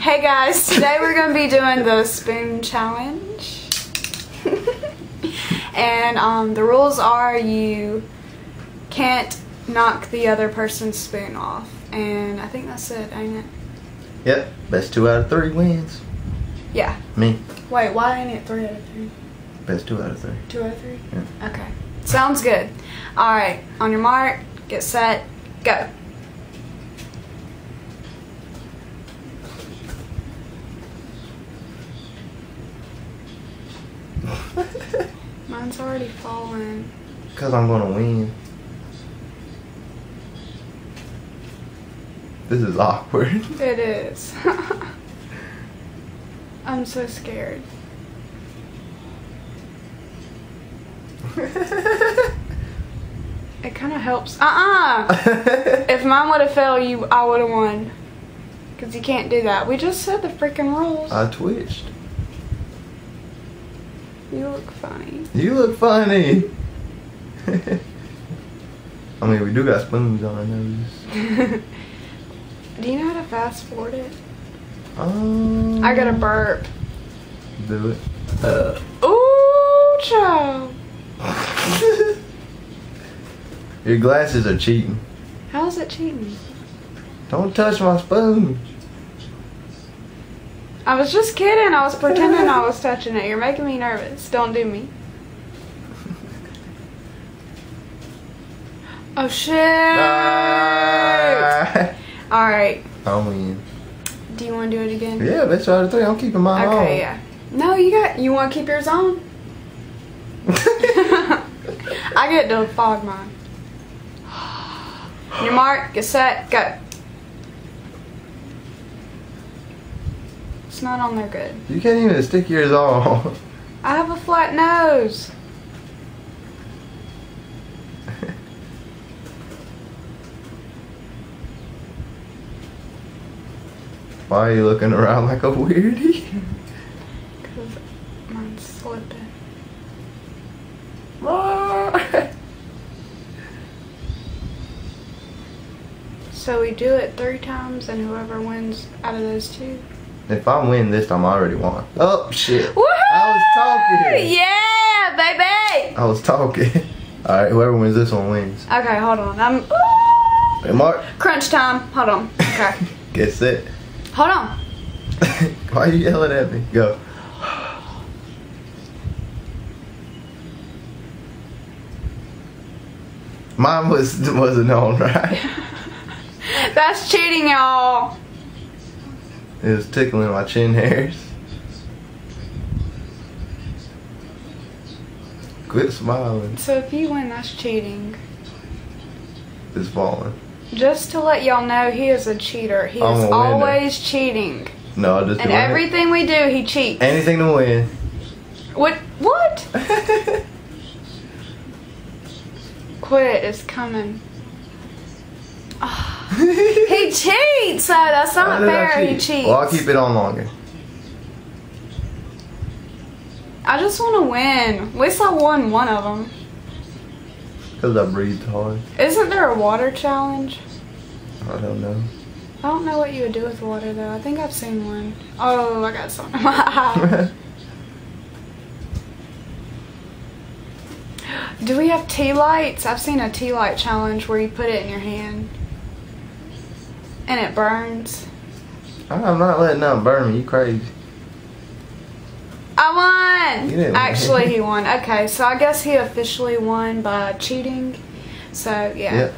Hey guys, today we're going to be doing the spoon challenge. And the rules are you can't knock the other person's spoon off. And I think that's it, ain't it? Yep, best 2 out of 3 wins. Yeah. Me. Wait, why ain't it 3 out of 3? Best 2 out of 3. 2 out of 3? Yeah. Okay. Sounds good. Alright, on your mark, get set, go. Mine's already fallen. Because I'm going to win. This is awkward. It is. I'm so scared. It kind of helps. If mine would have failed you, I would have won. Because you can't do that. We just said the freaking rules. I twitched. You look funny. You look funny. I mean, we do got spoons on our noses. Do you know how to fast forward it? I got a burp. Do it. Ooh, child. Your glasses are cheating. How is it cheating? Don't touch my spoon. I was just kidding. I was pretending I was touching it. You're making me nervous. Don't do me. Oh, shit. Alright. I'll win. Do you want to do it again? Yeah, best 2 out of 3. I'm keeping mine on. Okay, yeah. No, you want to keep yours on? I get to fog mine. Your mark, get set, go. It's not on there good. You can't even stick yours on. I have a flat nose. Why are you looking around like a weirdie? Because mine's slipping. So we do it 3 times and whoever wins out of those 2. If I win this time, I already won. Oh, shit. Woohoo! I was talking. Yeah, baby. I was talking. All right, whoever wins this one wins. Okay, hold on. Hey, Mark. Crunch time. Hold on. Okay. Get set. Hold on. Why are you yelling at me? Go. Mine wasn't on, right? That's cheating, y'all. It was tickling my chin hairs. Quit smiling. So if you win, that's cheating. It's falling. Just to let y'all know, he is a cheater. He is always cheating. No, I just. And everything we do, he cheats. Anything to win. What? What? Quit is coming. Oh, he cheats, so that's not fair. He cheats. Well, I'll keep it on longer. I just want to win. At least I won one of them. Because I breathed hard. Isn't there a water challenge? I don't know. I don't know what you would do with water, though. I think I've seen one. Oh, I got something in my eye. Do we have tea lights? I've seen a tea light challenge where you put it in your hand. And it burns. I'm not letting nothing burn me. You crazy. I won! You didn't Actually, win. He won. Okay, so I guess he officially won by cheating. So, yeah. Yep.